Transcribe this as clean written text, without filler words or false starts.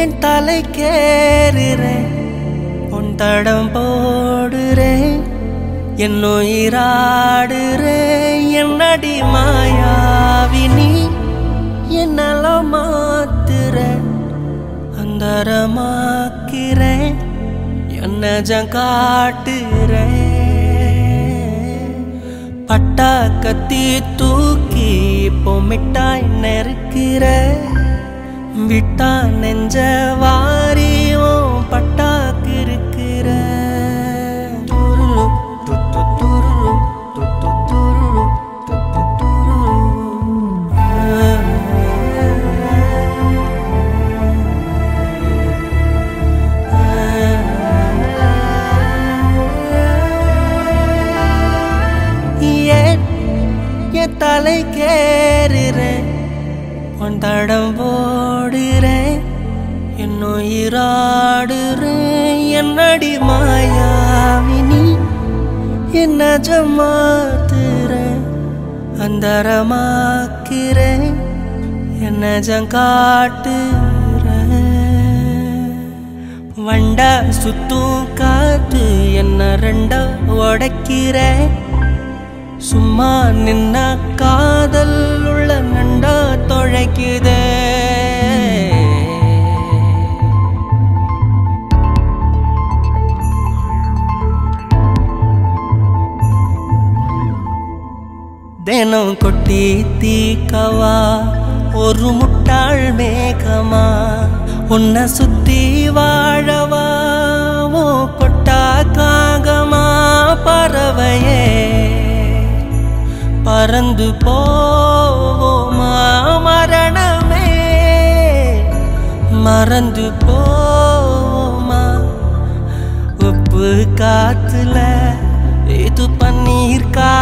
என் தலை கேறுறேன் உன் தடம் போடுறேன் என் உயிராடுறேன் என் அடி மாயாவினி என்னால மாத்துற அந்தரமாக்கிறேன் என் நெஞ்சம் காட்டுறேன் पट्टा कती तूकी मिटाई नरकर विटा नेंज वारी पट्टा किरकर तले केरुरें उन तडम पोडुरें एन उयिराडुरें एन अडि मायाविनी एन नजम मातुरें अंधरमाक्किरें एन नजम काट्टुरें वंडा सुत्तुम काट्टु एन रेंडा उडैक्किरें சும்மா நின்ன காதல் உள்ள நண்டா தொலைக்குதே தினம் கொட்டி தீக்கவா ஒரு முட்டாள் மேகமா உன்னை சுத்தி வாழவா ஓ கொட்டா காகமா பறவையே परंदु पोवो मरंदु पोवो उप्पु कातुला इदु पन्नीर का